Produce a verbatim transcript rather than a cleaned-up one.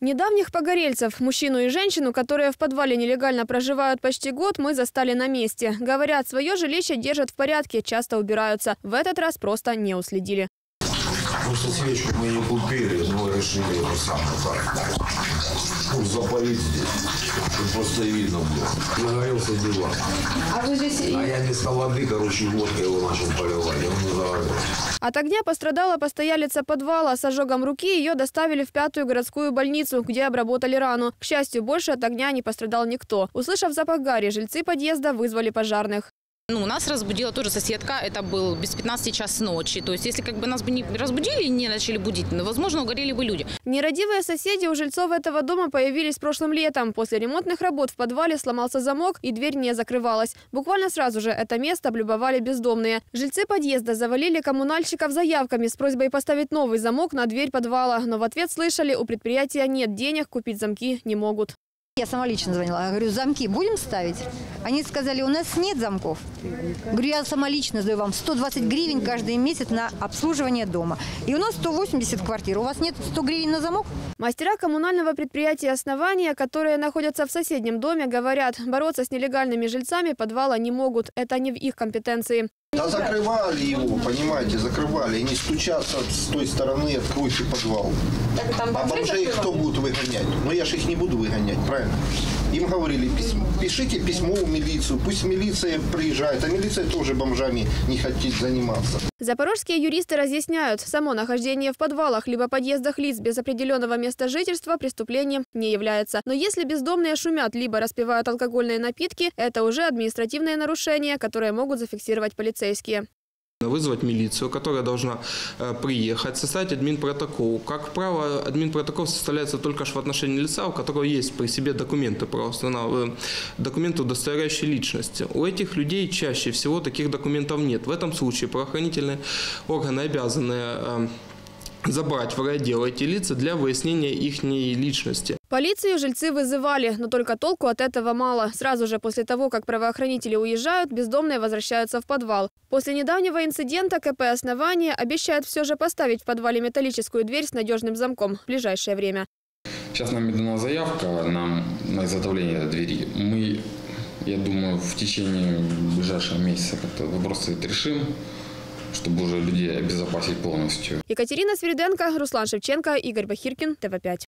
Недавних погорельцев, мужчину и женщину, которые в подвале нелегально проживают почти год, мы застали на месте. Говорят, свое жилище держат в порядке, часто убираются. В этот раз просто не уследили. Просто свечку мы не купили, но решили его сам запалить. Ну, запалить здесь, просто видно было. Нагорелся диван. А, вы здесь... а я вместо воды, короче, водкой его начал поливать. От огня пострадала постоялица подвала. С ожогом руки ее доставили в пятую городскую больницу, где обработали рану. К счастью, больше от огня не пострадал никто. Услышав запах гари, жильцы подъезда вызвали пожарных. Ну, нас разбудила тоже соседка, это был без пятнадцати час ночи. То есть, если как бы нас бы не разбудили и не начали будить, возможно, угорели бы люди. Нерадивые соседи у жильцов этого дома появились прошлым летом. После ремонтных работ в подвале сломался замок и дверь не закрывалась. Буквально сразу же это место облюбовали бездомные. Жильцы подъезда завалили коммунальщиков заявками с просьбой поставить новый замок на дверь подвала. Но в ответ слышали, у предприятия нет денег, купить замки не могут. Я сама лично звонила. Я говорю, замки будем ставить? Они сказали, у нас нет замков. Говорю, я сама лично сдаю вам сто двадцать гривен каждый месяц на обслуживание дома. И у нас сто восемьдесят квартир. У вас нет сто гривен на замок? Мастера коммунального предприятия «Основание», которые находятся в соседнем доме, говорят, бороться с нелегальными жильцами подвала не могут. Это не в их компетенции. Да закрывали его, понимаете, закрывали. И не стучатся с той стороны, откройте подвал. Так, там а бомжей кто будет выгонять? Ну я же их не буду выгонять, правильно? Им говорили, пишите письмо в милицию, пусть милиция приезжает, а милиция тоже бомжами не хочет заниматься. Запорожские юристы разъясняют, само нахождение в подвалах либо подъездах лиц без определенного места жительства преступлением не является. Но если бездомные шумят либо распивают алкогольные напитки, это уже административные нарушения, которые могут зафиксировать полицейские. Вызвать милицию, которая должна приехать, составить админпротокол. Как правило, админпротокол составляется только в отношении лица, у которого есть при себе документы, документы, удостоверяющие личность. У этих людей чаще всего таких документов нет. В этом случае правоохранительные органы обязаны забрать в райотдел эти лица для выяснения их личности. Полицию жильцы вызывали, но только толку от этого мало. Сразу же после того, как правоохранители уезжают, бездомные возвращаются в подвал. После недавнего инцидента КП «Основание» обещает все же поставить в подвале металлическую дверь с надежным замком в ближайшее время. Сейчас нам дана заявка нам на изготовление этой двери. Мы, я думаю, в течение ближайшего месяца как-то вопрос этот решим, чтобы уже людей обезопасить полностью. Екатерина Свириденко, Руслан Шевченко, Игорь Бахиркин, ТВ пять.